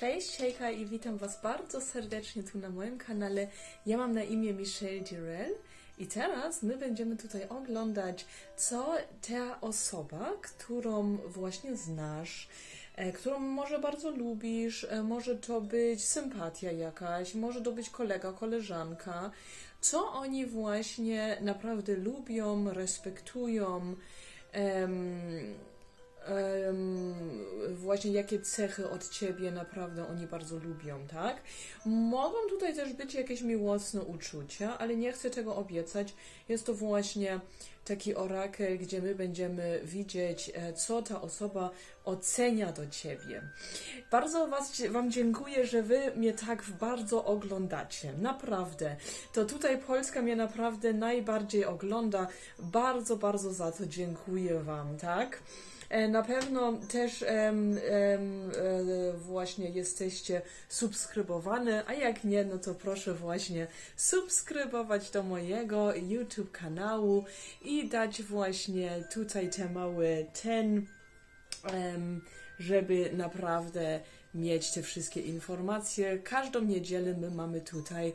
Cześć, hejka i witam Was bardzo serdecznie tu na moim kanale. Ja mam na imię Michelle Durell i teraz my będziemy tutaj oglądać, co ta osoba, którą właśnie znasz, którą może bardzo lubisz, może to być sympatia jakaś, może to być kolega, koleżanka, co oni właśnie naprawdę lubią, respektują, właśnie jakie cechy od Ciebie naprawdę oni bardzo lubią, tak? Mogą tutaj też być jakieś miłosne uczucia, ale nie chcę tego obiecać. Jest to właśnie taki orakel, gdzie my będziemy widzieć, co ta osoba ocenia do Ciebie. Bardzo Wam dziękuję, że Wy mnie tak bardzo oglądacie. Naprawdę. To tutaj Polska mnie naprawdę najbardziej ogląda. Bardzo, bardzo za to dziękuję Wam, tak? Na pewno też właśnie jesteście subskrybowane, a jak nie, no to proszę właśnie subskrybować do mojego YouTube kanału i dać właśnie tutaj te małe ten, żeby naprawdę mieć te wszystkie informacje. Każdą niedzielę my mamy tutaj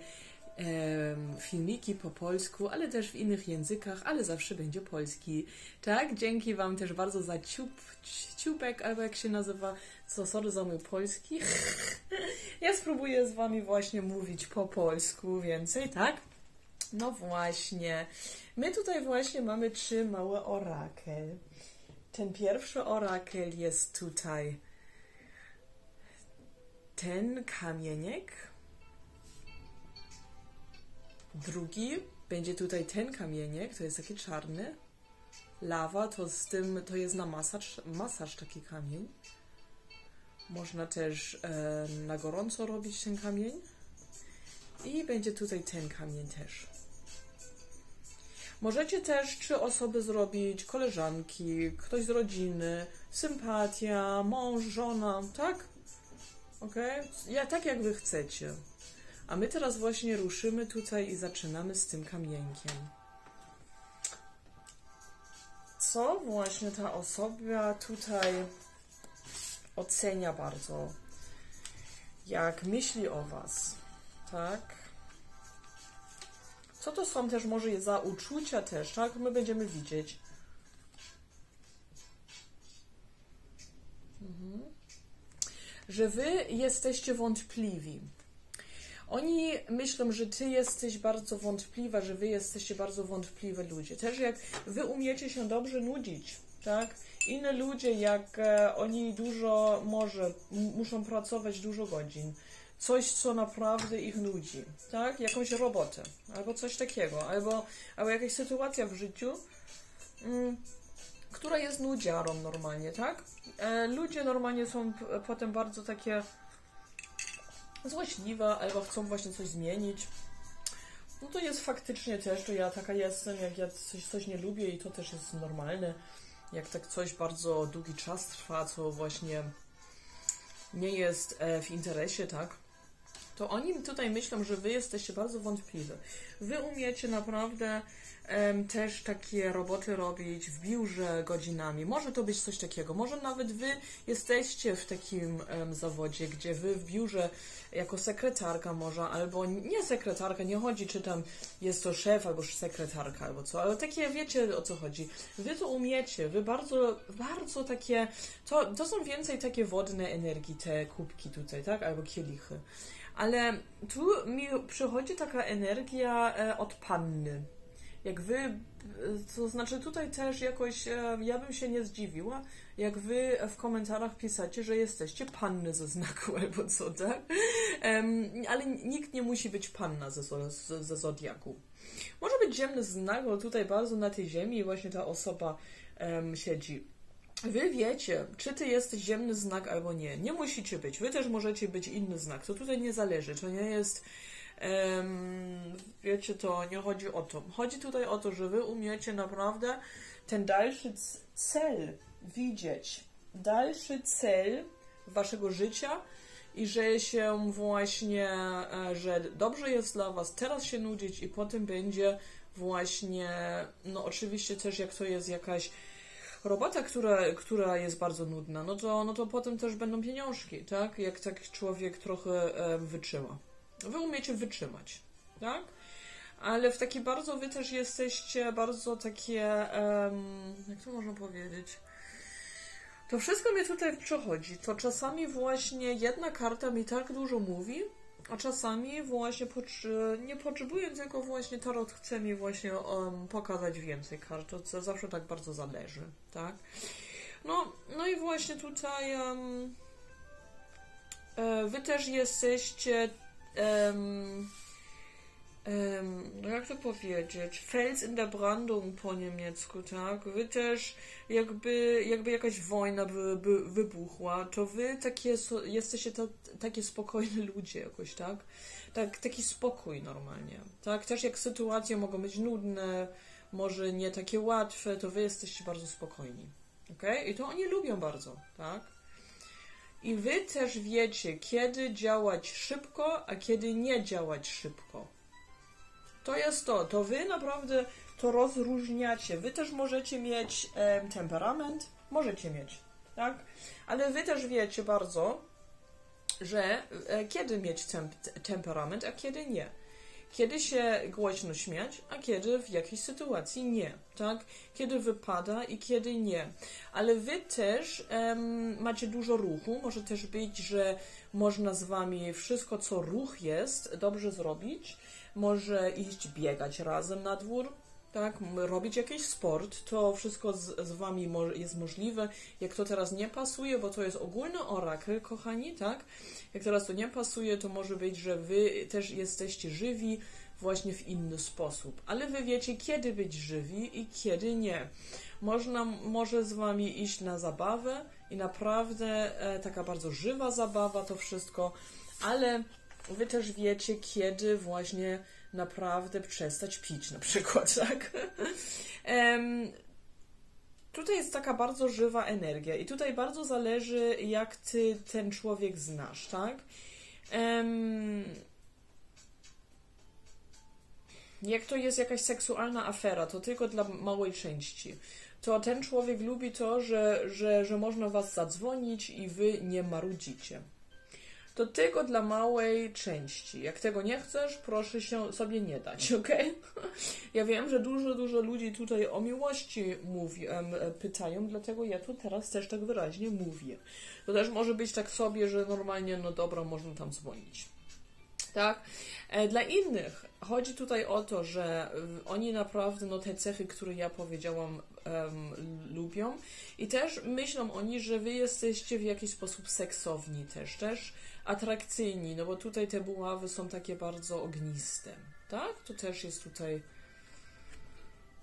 filmiki po polsku, ale też w innych językach, ale zawsze będzie polski. Tak, dzięki Wam też bardzo za ciupek, albo jak się nazywa, co sorry za mój polski. Ja spróbuję z Wami właśnie mówić po polsku więcej, tak? No właśnie. My tutaj właśnie mamy trzy małe orakel. Ten pierwszy orakel jest tutaj. Ten kamieniek. Drugi będzie tutaj ten kamieniek, to jest taki czarny. Lawa to z tym, to jest na masaż taki kamień. Można też na gorąco robić ten kamień. I będzie tutaj ten kamień też. Możecie też trzy osoby zrobić, koleżanki, ktoś z rodziny, sympatia, mąż, żona, tak? Ok? Ja, tak jak Wy chcecie. A my teraz właśnie ruszymy tutaj i zaczynamy z tym kamienkiem. Co właśnie ta osoba tutaj ocenia bardzo? Jak myśli o Was, tak? Co to są też może za uczucia też, tak? My będziemy widzieć. Że Wy jesteście wątpliwi. Oni myślą, że Ty jesteś bardzo wątpliwa, że Wy jesteście bardzo wątpliwe ludzie. Też jak Wy umiecie się dobrze nudzić, tak? Inne ludzie, jak oni dużo muszą pracować dużo godzin. Coś, co naprawdę ich nudzi, tak? Jakąś robotę, albo coś takiego, albo jakaś sytuacja w życiu, która jest nudziarą normalnie, tak? Ludzie normalnie są potem bardzo takie złośliwa, albo chcą właśnie coś zmienić. No to jest faktycznie też, to ja taka jestem, jak ja coś nie lubię i to też jest normalne. Jak tak coś bardzo długi czas trwa, co właśnie nie jest w interesie, tak? To oni tutaj myślą, że Wy jesteście bardzo wątpliwi. Wy umiecie naprawdę też takie roboty robić w biurze godzinami. Może to być coś takiego. Może nawet Wy jesteście w takim zawodzie, gdzie Wy w biurze jako sekretarka może, albo nie sekretarka, nie chodzi czy tam jest to szef, albo sekretarka, albo co, ale takie wiecie o co chodzi. Wy to umiecie. Wy bardzo, bardzo takie, to są więcej takie wodne energii, te kubki tutaj, tak? Albo kielichy. Ale tu mi przychodzi taka energia od panny. Jak Wy, to znaczy tutaj też jakoś, ja bym się nie zdziwiła, jak Wy w komentarzach pisacie, że jesteście panny ze znaku albo co, tak? Ale nikt nie musi być panna ze zodiaku. Może być ziemny znak, bo tutaj bardzo na tej ziemi właśnie ta osoba siedzi. Wy wiecie, czy Ty jesteś ziemny znak albo nie. Nie musicie być. Wy też możecie być inny znak. To tutaj nie zależy. To nie jest... wiecie, to nie chodzi o to. Chodzi tutaj o to, że Wy umiecie naprawdę ten dalszy cel widzieć. Dalszy cel Waszego życia i że się właśnie, że dobrze jest dla Was teraz się nudzić i potem będzie właśnie, no oczywiście też jak to jest jakaś robota, która jest bardzo nudna, no to potem też będą pieniążki, tak? Jak taki człowiek trochę wytrzyma. Wy umiecie wytrzymać, tak? Ale w taki bardzo, wy też jesteście bardzo takie, jak to można powiedzieć? To wszystko mnie tutaj przychodzi. To czasami właśnie jedna karta mi tak dużo mówi, a czasami właśnie nie potrzebuję tego, właśnie tarot chce mi właśnie pokazać więcej kart. To zawsze tak bardzo zależy, tak? No i właśnie tutaj wy też jesteście jak to powiedzieć, Fels in der Brandung po niemiecku, tak? Wy też jakby jakaś wojna wybuchła, to wy takie jesteście takie spokojne ludzie jakoś, tak? Taki spokój normalnie, tak? Też jak sytuacje mogą być nudne, może nie takie łatwe, to wy jesteście bardzo spokojni, okej? I to oni lubią bardzo, tak? I wy też wiecie, kiedy działać szybko, a kiedy nie działać szybko. To jest to wy naprawdę to rozróżniacie. Wy też możecie mieć temperament, możecie mieć, tak? Ale wy też wiecie bardzo, że kiedy mieć temperament, a kiedy nie. Kiedy się głośno śmiać, a kiedy w jakiejś sytuacji nie, tak? Kiedy wypada i kiedy nie. Ale wy też macie dużo ruchu, może też być, że można z wami wszystko, co ruch jest, dobrze zrobić. Może iść biegać razem na dwór, tak? Robić jakiś sport, to wszystko z wami jest możliwe. Jak to teraz nie pasuje, bo to jest ogólny orakel, kochani, tak? Jak teraz to nie pasuje, to może być, że wy też jesteście żywi właśnie w inny sposób. Ale wy wiecie, kiedy być żywi i kiedy nie. Może z wami iść na zabawę i naprawdę taka bardzo żywa zabawa, to wszystko, ale wy też wiecie, kiedy właśnie naprawdę przestać pić na przykład, tak? Tutaj jest taka bardzo żywa energia i tutaj bardzo zależy, jak ty ten człowiek znasz, tak? Jak to jest jakaś seksualna afera, to tylko dla małej części. To ten człowiek lubi to, że można was zadzwonić i wy nie marudzicie. To tylko dla małej części. Jak tego nie chcesz, proszę się sobie nie dać, ok? Ja wiem, że dużo ludzi tutaj o miłości pytają, dlatego ja tu teraz też tak wyraźnie mówię. To też może być tak sobie, że normalnie, no dobra, można tam dzwonić. Tak? Dla innych chodzi tutaj o to, że oni naprawdę no, te cechy, które ja powiedziałam, lubią i też myślą oni, że wy jesteście w jakiś sposób seksowni też atrakcyjni, no bo tutaj te buławy są takie bardzo ogniste, tak? To też jest tutaj,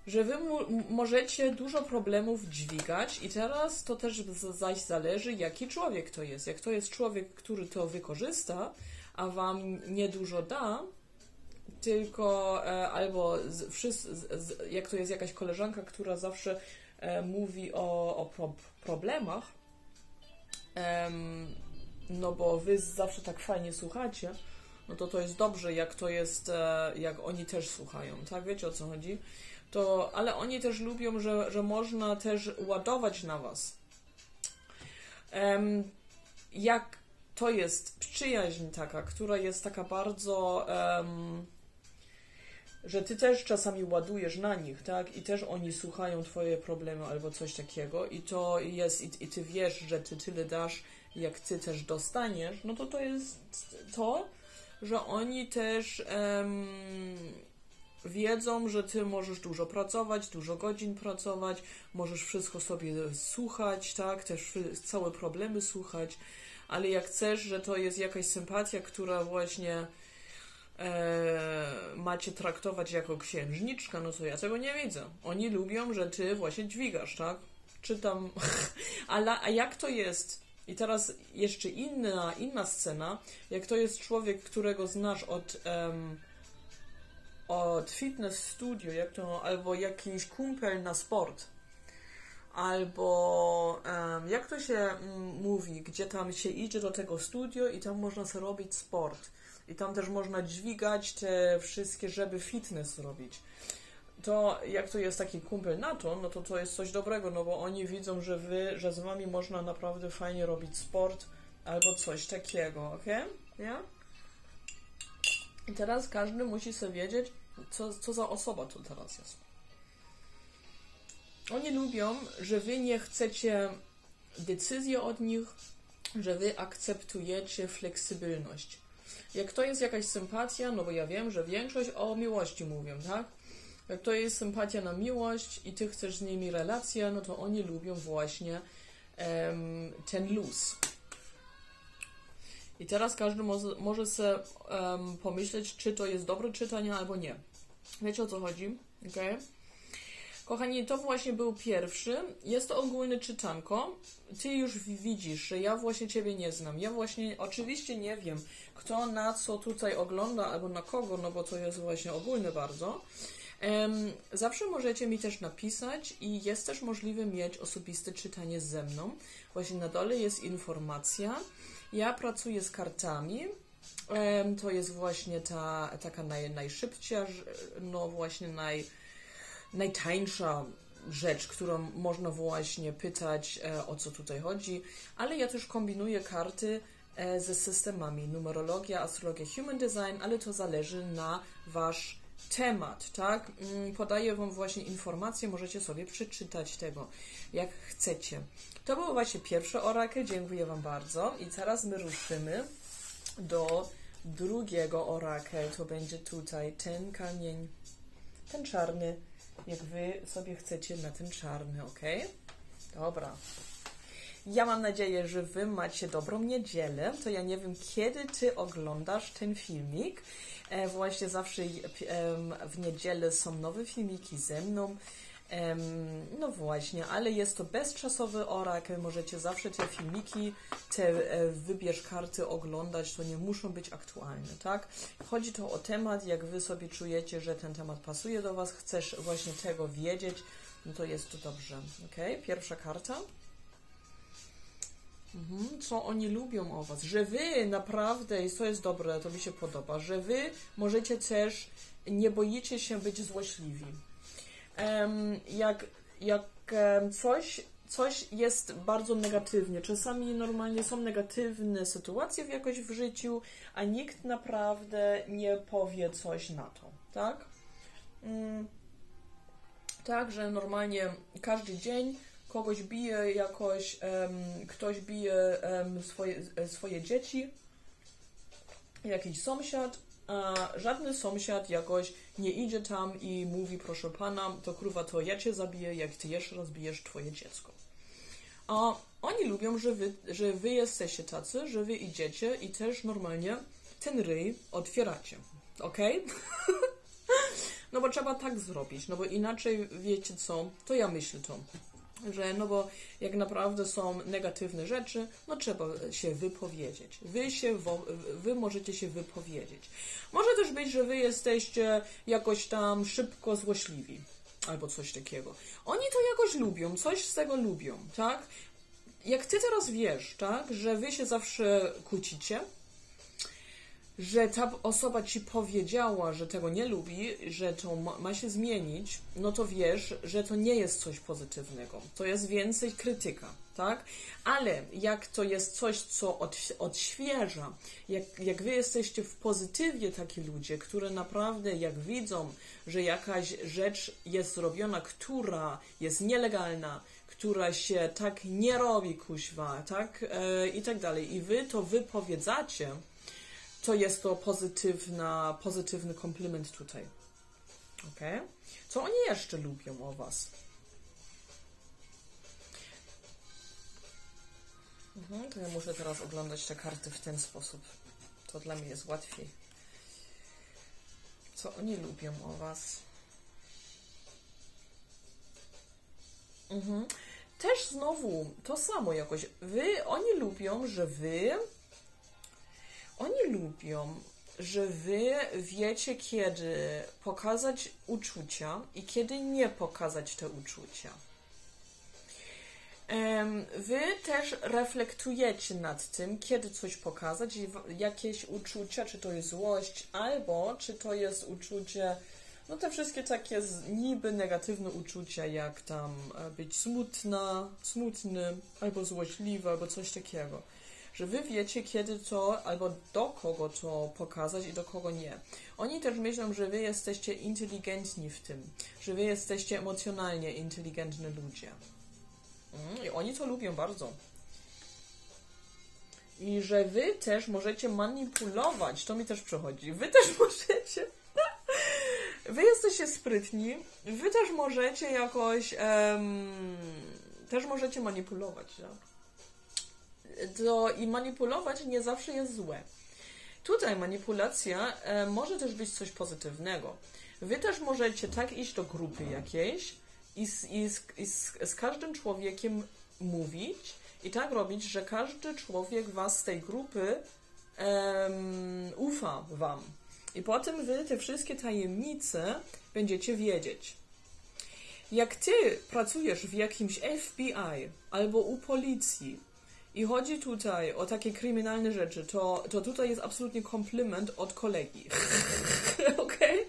że wy możecie dużo problemów dźwigać i teraz to też zaś zależy, jaki człowiek to jest. Jak to jest człowiek, który to wykorzysta, a wam niedużo da, tylko albo jak to jest jakaś koleżanka, która zawsze mówi o problemach, no bo wy zawsze tak fajnie słuchacie, no to jest dobrze, jak to jest, jak oni też słuchają, tak? Wiecie, o co chodzi? Ale oni też lubią, że można też ładować na was. Jak to jest przyjaźń taka, która jest taka bardzo, że ty też czasami ładujesz na nich, tak? I też oni słuchają twoje problemy albo coś takiego i to jest, i ty wiesz, że ty tyle dasz, jak ty też dostaniesz, no to jest to, że oni też wiedzą, że ty możesz dużo pracować, dużo godzin pracować, możesz wszystko sobie słuchać, tak? Też całe problemy słuchać, ale jak chcesz, że to jest jakaś sympatia, która właśnie macie traktować jako księżniczka, no to ja tego nie widzę. Oni lubią, że ty właśnie dźwigasz, tak? Czytam. A jak to jest? I teraz jeszcze inna scena, jak to jest człowiek, którego znasz od fitness studio, jak to, albo jakiś kumpel na sport, albo jak to się mówi, gdzie tam się idzie do tego studio i tam można sobie robić sport i tam też można dźwigać te wszystkie, żeby fitness robić. to jak to jest taki kumpel NATO, no to jest coś dobrego, no bo oni widzą, że z wami można naprawdę fajnie robić sport albo coś takiego, ok? Nie? I teraz każdy musi sobie wiedzieć, co za osoba to teraz jest. Oni lubią, że wy nie chcecie decyzji od nich, że wy akceptujecie fleksybilność. Jak to jest jakaś sympatia, no bo ja wiem, że większość o miłości mówią, tak? Jak to jest sympatia na miłość i ty chcesz z nimi relację, no to oni lubią właśnie ten luz. I teraz każdy może sobie pomyśleć, czy to jest dobre czytanie, albo nie. Wiecie, o co chodzi? Okay? Kochani, to właśnie był pierwszy. Jest to ogólne czytanko. Ty już widzisz, że ja właśnie ciebie nie znam. Ja właśnie oczywiście nie wiem, kto na co tutaj ogląda, albo na kogo, no bo to jest właśnie ogólne bardzo. Zawsze możecie mi też napisać i jest też możliwe mieć osobiste czytanie ze mną. Właśnie na dole jest informacja. Ja pracuję z kartami. To jest właśnie taka najszybciej, no właśnie najtańsza rzecz, którą można właśnie pytać, o co tutaj chodzi. Ale ja też kombinuję karty ze systemami numerologia, astrologia, human design, ale to zależy na wasz temat, tak? Podaję wam właśnie informacje, możecie sobie przeczytać tego, jak chcecie. To był właśnie pierwszy orakel, dziękuję wam bardzo. I teraz my ruszymy do drugiego orakel, to będzie tutaj ten kamień, ten czarny, jak wy sobie chcecie na ten czarny, ok? Dobra. Ja mam nadzieję, że wy macie dobrą niedzielę. To ja nie wiem, kiedy ty oglądasz ten filmik. Właśnie zawsze w niedzielę są nowe filmiki ze mną. No właśnie, ale jest to bezczasowy orakel. Możecie zawsze te filmiki, wybierz karty oglądać, to nie muszą być aktualne, tak? Chodzi to o temat, jak wy sobie czujecie, że ten temat pasuje do was, chcesz właśnie tego wiedzieć, no to jest to dobrze, ok? Pierwsza karta. Co oni lubią o was, że wy naprawdę, i co jest dobre, to mi się podoba, że wy możecie też, nie boicie się być złośliwi. Jak coś jest bardzo negatywnie, czasami normalnie są negatywne sytuacje jakoś w życiu, a nikt naprawdę nie powie coś na to, tak? Także normalnie każdy dzień kogoś bije jakoś, ktoś bije swoje dzieci, jakiś sąsiad, a żadny sąsiad jakoś nie idzie tam i mówi, proszę pana, to kurwa, to ja cię zabiję, jak ty jeszcze raz bijesz twoje dziecko. A oni lubią, że wy jesteście tacy, że wy idziecie i też normalnie ten ryj otwieracie, ok? No bo trzeba tak zrobić, no bo inaczej, wiecie co, to ja myślę to. Że no bo jak naprawdę są negatywne rzeczy, no trzeba się wypowiedzieć. Wy możecie się wypowiedzieć. Może też być, że wy jesteście jakoś tam szybko złośliwi albo coś takiego. Oni to jakoś lubią, coś z tego lubią, tak? Jak ty teraz wiesz, tak, że wy się zawsze kłócicie, że ta osoba ci powiedziała, że tego nie lubi, że to ma się zmienić, no to wiesz, że to nie jest coś pozytywnego. To jest więcej krytyka, tak? Ale jak to jest coś, co odświeża, jak wy jesteście w pozytywie taki ludzie, które naprawdę jak widzą, że jakaś rzecz jest zrobiona, która jest nielegalna, która się tak nie robi, kuźwa, tak? I tak dalej. I wy to wypowiedzacie, to jest to pozytywny komplement tutaj. Ok? Co oni jeszcze lubią o was? To ja muszę teraz oglądać te karty w ten sposób. To dla mnie jest łatwiej. Co oni lubią o was? Też znowu to samo jakoś. Oni lubią, że wy... Oni lubią, że wy wiecie, kiedy pokazać uczucia i kiedy nie pokazać te uczucia. Wy też reflektujecie nad tym, kiedy coś pokazać, jakieś uczucia, czy to jest złość, albo czy to jest uczucie No te wszystkie takie niby negatywne uczucia, jak tam być smutny, albo złośliwy, albo coś takiego. Że wy wiecie, kiedy to, albo do kogo to pokazać i do kogo nie. Oni też myślą, że wy jesteście inteligentni w tym, że wy jesteście emocjonalnie inteligentni ludzie. I oni to lubią bardzo. I że wy też możecie manipulować, to mi też przychodzi, wy też możecie, wy jesteście sprytni, wy też możecie jakoś, też możecie manipulować, ja? I manipulować nie zawsze jest złe. Tutaj manipulacja może też być coś pozytywnego. Wy też możecie tak iść do grupy jakiejś i z każdym człowiekiem mówić i tak robić, że każdy człowiek was z tej grupy ufa wam. I potem wy te wszystkie tajemnice będziecie wiedzieć. Jak ty pracujesz w jakimś FBI albo u policji i chodzi tutaj o takie kryminalne rzeczy, to tutaj jest absolutnie komplement od kolegi. Okej?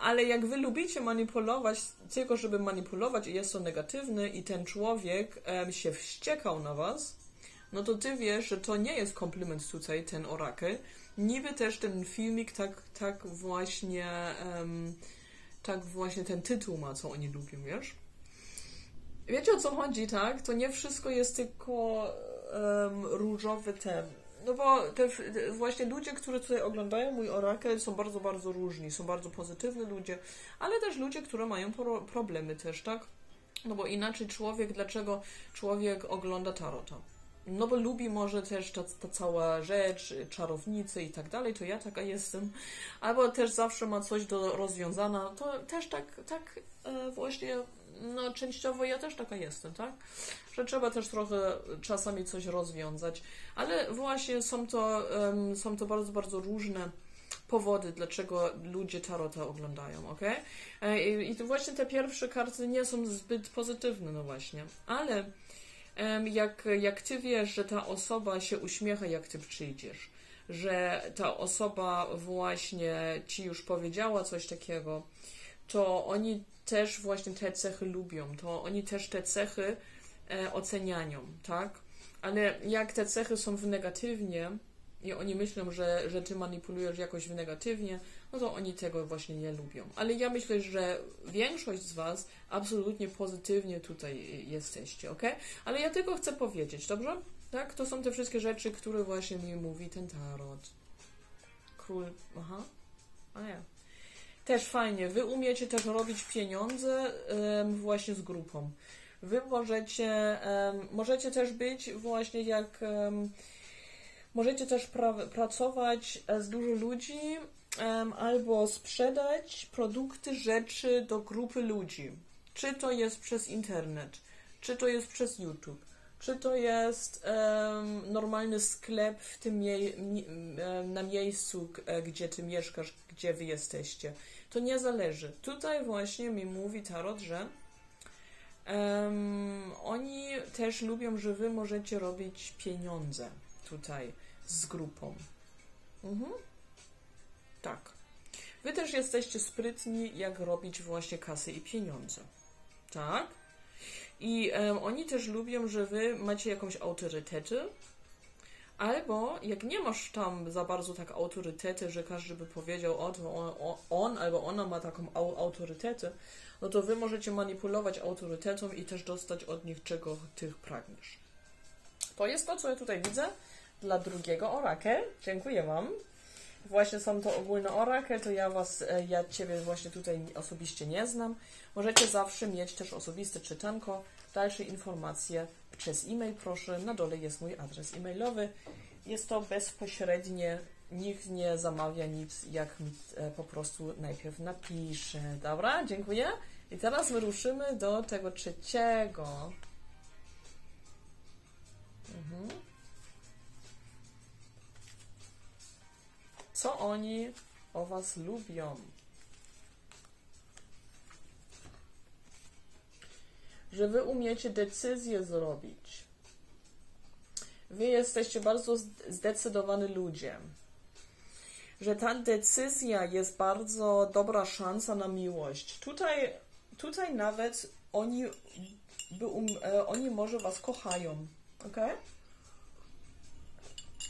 Ale jak wy lubicie manipulować, tylko żeby manipulować i jest to negatywne i ten człowiek się wściekał na was, no to ty wiesz, że to nie jest komplement tutaj, ten orakel. Niby też ten filmik tak właśnie ten tytuł ma, co oni lubią, wiesz? Wiecie, o co chodzi, tak? To nie wszystko jest tylko różowy ten. No bo właśnie ludzie, którzy tutaj oglądają mój orakel, są bardzo, bardzo różni. Są bardzo pozytywni ludzie, ale też ludzie, którzy mają problemy też, tak? No bo inaczej człowiek, dlaczego człowiek ogląda tarota? No bo lubi może też ta cała rzecz, czarownicy i tak dalej, to ja taka jestem. Albo też zawsze ma coś do rozwiązania, to też tak właśnie, no częściowo ja też taka jestem, tak? Że trzeba też trochę czasami coś rozwiązać. Ale właśnie są to bardzo, bardzo różne powody, dlaczego ludzie tarota oglądają, ok? I właśnie te pierwsze karty nie są zbyt pozytywne, no właśnie. Ale jak ty wiesz, że ta osoba się uśmiecha, jak ty przyjdziesz, że ta osoba właśnie ci już powiedziała coś takiego, to oni też właśnie te cechy lubią, to oni też te cechy oceniają, tak? Ale jak te cechy są w negatywnie i oni myślą, że ty manipulujesz jakoś w negatywnie, no to oni tego właśnie nie lubią. Ale ja myślę, że większość z was absolutnie pozytywnie tutaj jesteście, ok? Ale ja tylko chcę powiedzieć, dobrze? Tak? To są te wszystkie rzeczy, które właśnie mi mówi ten tarot. Król, aha, a ja. Też fajnie, wy umiecie też robić pieniądze właśnie z grupą. Wy możecie też być właśnie jak... Możecie też pracować z dużo ludzi albo sprzedać produkty, rzeczy do grupy ludzi. Czy to jest przez internet, czy to jest przez YouTube, czy to jest normalny sklep w tym na miejscu, gdzie ty mieszkasz, gdzie wy jesteście. To nie zależy. Tutaj właśnie mi mówi tarot, że oni też lubią, że wy możecie robić pieniądze tutaj z grupą. Tak. Wy też jesteście sprytni, jak robić właśnie kasy i pieniądze. Tak? I oni też lubią, że wy macie jakąś autorytetę, albo jak nie masz tam za bardzo tak autorytety, że każdy by powiedział, o to on albo ona ma taką autorytetę, no to wy możecie manipulować autorytetą i też dostać od nich, czego ty pragniesz. To jest to, co ja tutaj widzę dla drugiego orakel. Dziękuję wam. Właśnie są to ogólne orakel, to ja ciebie właśnie tutaj osobiście nie znam. Możecie zawsze mieć też osobiste czytanko. Dalsze informacje przez e-mail proszę. Na dole jest mój adres e-mailowy. Jest to bezpośrednie. Nikt nie zamawia nic, jak mi po prostu najpierw napisze. Dobra, dziękuję. I teraz wyruszymy do tego trzeciego. Co oni o was lubią? Że wy umiecie decyzję zrobić. Wy jesteście bardzo zdecydowani ludzie. że ta decyzja jest bardzo dobra szansa na miłość. Tutaj nawet oni może was kochają, ok?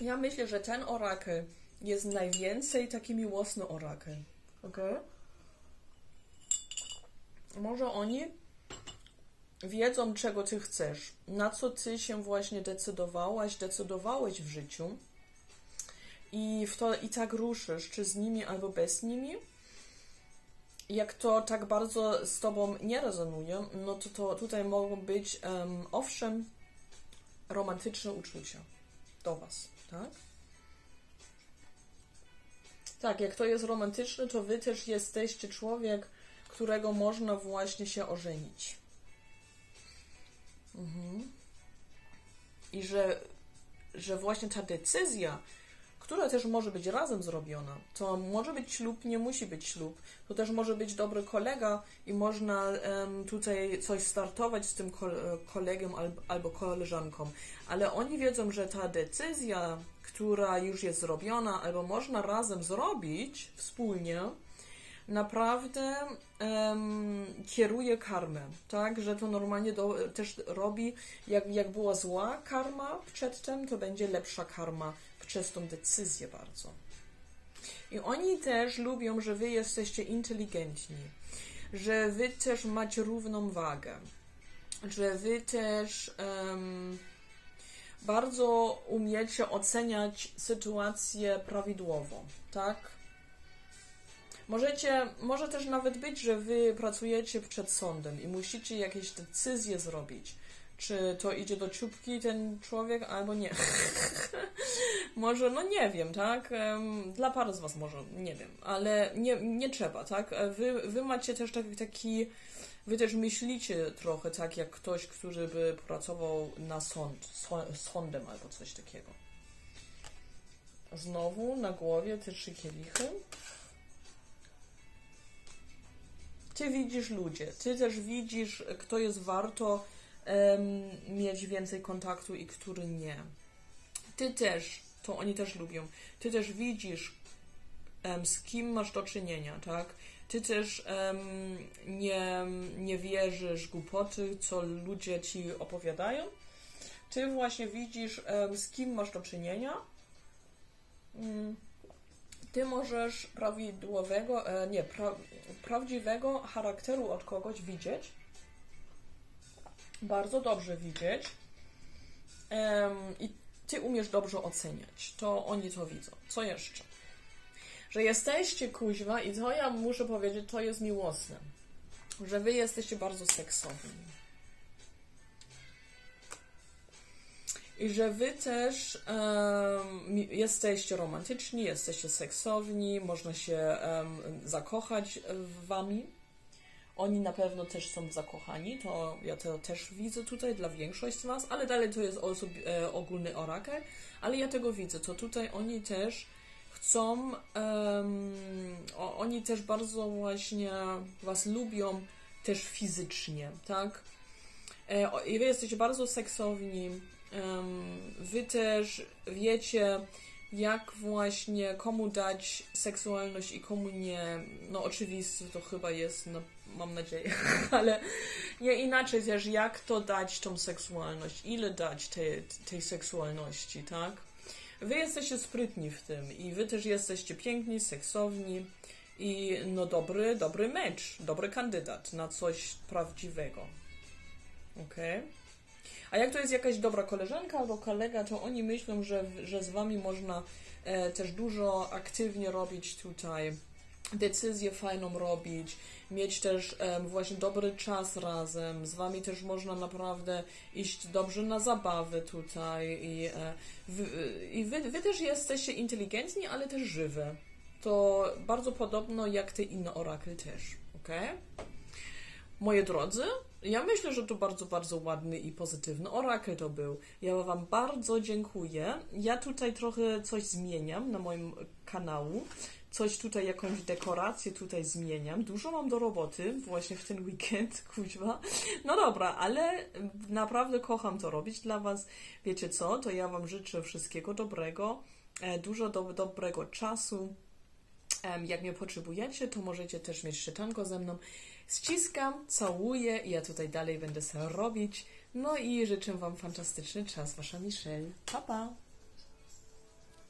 Ja myślę, że ten orakel jest najwięcej taki miłosny orakel, ok? Może oni wiedzą, czego ty chcesz, na co ty się właśnie decydowałeś w życiu i w to i tak ruszysz, czy z nimi, albo bez nimi. Jak to tak bardzo z tobą nie rezonuje, no to tutaj mogą być, owszem, romantyczne uczucia do was, tak? Tak, jak to jest romantyczne, to wy też jesteście człowiek, którego można właśnie się ożenić. Mhm. I że właśnie ta decyzja, która też może być razem zrobiona, to może być ślub, nie musi być ślub, to też może być dobry kolega i można tutaj coś startować z tym kolegiem albo koleżanką, ale oni wiedzą, że ta decyzja, która już jest zrobiona albo można razem zrobić wspólnie, naprawdę kieruje karmę, tak, że to normalnie też robi, jak była zła karma przedtem, to będzie lepsza karma przez tą decyzję bardzo. I oni też lubią, że wy jesteście inteligentni, że wy też macie równą wagę, że wy też bardzo umiecie oceniać sytuację prawidłowo, tak? Może też nawet być, że wy pracujecie przed sądem i musicie jakieś decyzje zrobić. Czy to idzie do ciupki ten człowiek, albo nie. Może, no nie wiem, tak? Dla paru z was może, nie wiem, ale nie trzeba, tak? Wy macie też taki... Wy też myślicie trochę tak, jak ktoś, który by pracował na sądem albo coś takiego. Znowu na głowie te 3 kielichy. Ty widzisz ludzie, ty też widzisz, kto jest warto mieć więcej kontaktu i który nie. Ty też, to oni też lubią, ty też widzisz, z kim masz do czynienia, tak? Ty też nie wierzysz głupoty, co ludzie ci opowiadają. Ty właśnie widzisz, z kim masz do czynienia. Ty możesz prawdziwego charakteru od kogoś widzieć. Bardzo dobrze widzieć i ty umiesz dobrze oceniać, to oni to widzą. Co jeszcze? Że jesteście kuźwa i to ja muszę powiedzieć, to jest miłosne, że wy jesteście bardzo seksowni i że wy też jesteście romantyczni, jesteście seksowni, można się zakochać w wami. Oni na pewno też są zakochani, to ja to też widzę tutaj dla większości z was, ale dalej to jest ogólny orakel, ale ja tego widzę, to tutaj oni też chcą, oni też bardzo właśnie was lubią też fizycznie, tak? I wy jesteście bardzo seksowni, wy też wiecie, jak właśnie komu dać seksualność i komu nie, no oczywiście to chyba jest, no, mam nadzieję, ale nie inaczej też, jak to dać tą seksualność, ile dać tej seksualności, tak? Wy jesteście sprytni w tym i wy też jesteście piękni, seksowni i no dobry mecz, dobry kandydat na coś prawdziwego, okej? Okay? A jak to jest jakaś dobra koleżanka albo kolega, to oni myślą, że z wami można też dużo aktywnie robić tutaj, decyzję fajną robić, mieć też właśnie dobry czas razem, z wami też można naprawdę iść dobrze na zabawy tutaj i wy też jesteście inteligentni, ale też żywe. To bardzo podobno jak te inne orakle też, okej? Okay? Moi drodzy, ja myślę, że to bardzo, bardzo ładny i pozytywny orakel to był. Ja wam bardzo dziękuję. Ja tutaj trochę coś zmieniam na moim kanału. Coś tutaj, jakąś dekorację tutaj zmieniam. Dużo mam do roboty właśnie w ten weekend, kuźwa. No dobra, ale naprawdę kocham to robić dla was. Wiecie co, to ja wam życzę wszystkiego dobrego, dużo dobrego czasu. Jak mnie potrzebujecie, to możecie też mieć czytanko ze mną. Ściskam, całuję i ja tutaj dalej będę sobie robić. No i życzę Wam fantastyczny czas. Wasza Michelle. Pa, pa!